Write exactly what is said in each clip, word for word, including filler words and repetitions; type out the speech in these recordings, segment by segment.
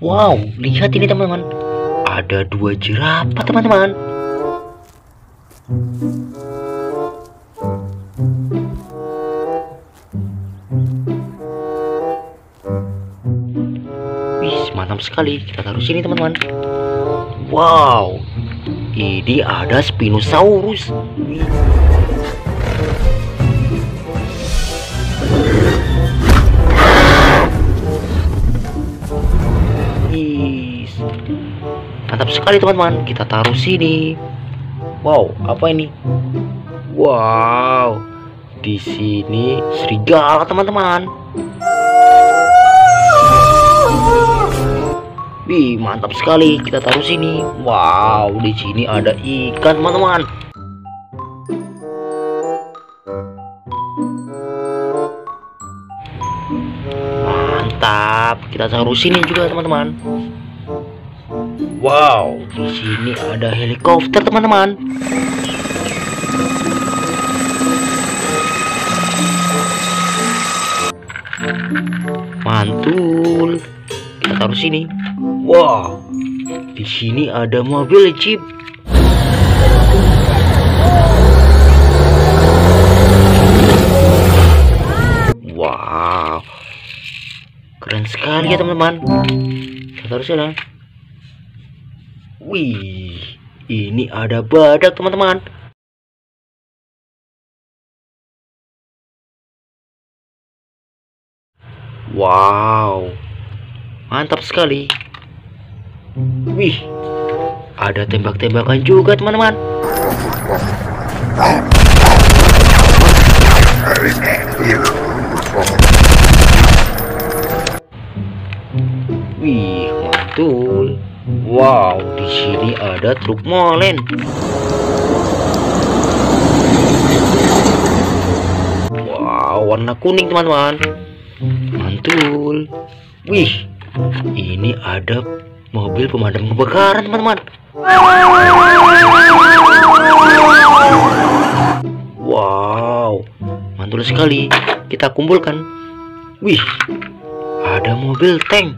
Wow, lihat ini teman-teman, ada dua jerapah teman-teman. Wih, mantap sekali. Kita taruh sini teman-teman. Wow, ini ada Spinosaurus. Mantap sekali teman-teman. Kita taruh sini. Wow, apa ini? Wow, di sini serigala teman-teman. Wih, mantap sekali. Kita taruh sini. Wow, di sini ada ikan teman-teman. Mantap. Kita taruh sini juga teman-teman. Wow, di sini ada helikopter teman-teman. Mantul. Kita taruh sini. Wow, di sini ada mobil jeep. Wow, keren sekali ya teman-teman. Kita taruh sini. Wih, ini ada badak teman-teman. Wow, mantap sekali. Wih, ada tembak-tembakan juga teman-teman. Wih, mantul. Wow, di sini ada truk molen. Wow, warna kuning teman-teman. Mantul. Wih, ini ada mobil pemadam kebakaran teman-teman. Wow, mantul sekali. Kita kumpulkan. Wih, ada mobil tank.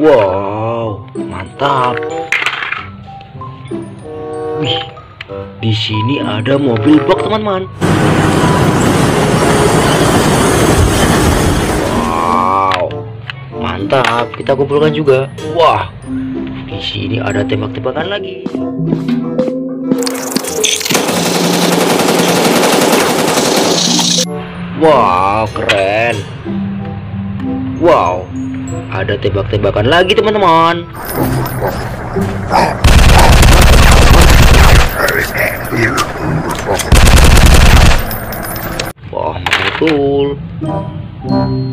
Wow, mantap. Wih, di sini ada mobil bak teman-teman. Wow, mantap. Kita kumpulkan juga. Wah, di sini ada tembak-tembakan lagi. Wow, keren. Wow, ada tebak-tebakan lagi teman-teman. Wah, betul.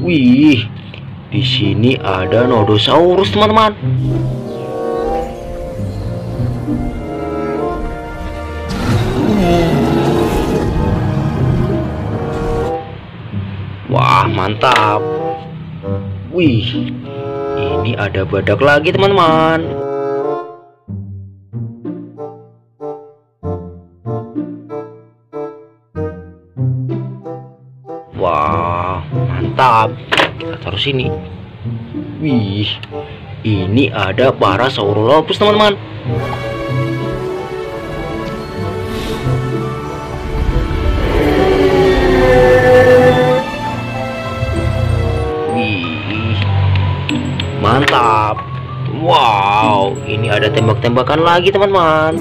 Wih, di sini ada Nodosaurus teman-teman. Wah, mantap. Wih, ini ada badak lagi teman-teman. Wah, mantap. Kita taruh sini. Wih, ini ada para saurolopus teman-teman. Mantap. Wow, ini ada tembak-tembakan lagi teman-teman.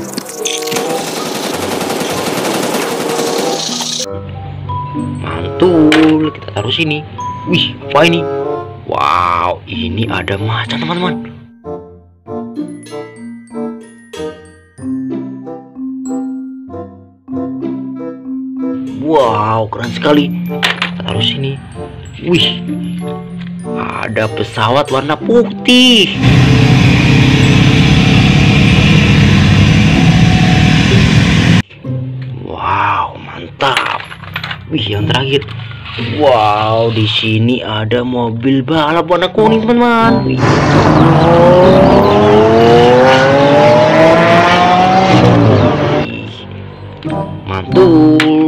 Mantul. Kita taruh sini. Wih, apa ini? Wow, ini ada macan teman-teman. Wow, keren sekali. Kita taruh sini. Wih, ada pesawat warna putih. Wow, mantap. Wih, yang terakhir. Wow, di sini ada mobil balap warna kuning teman-teman. Mantap betul.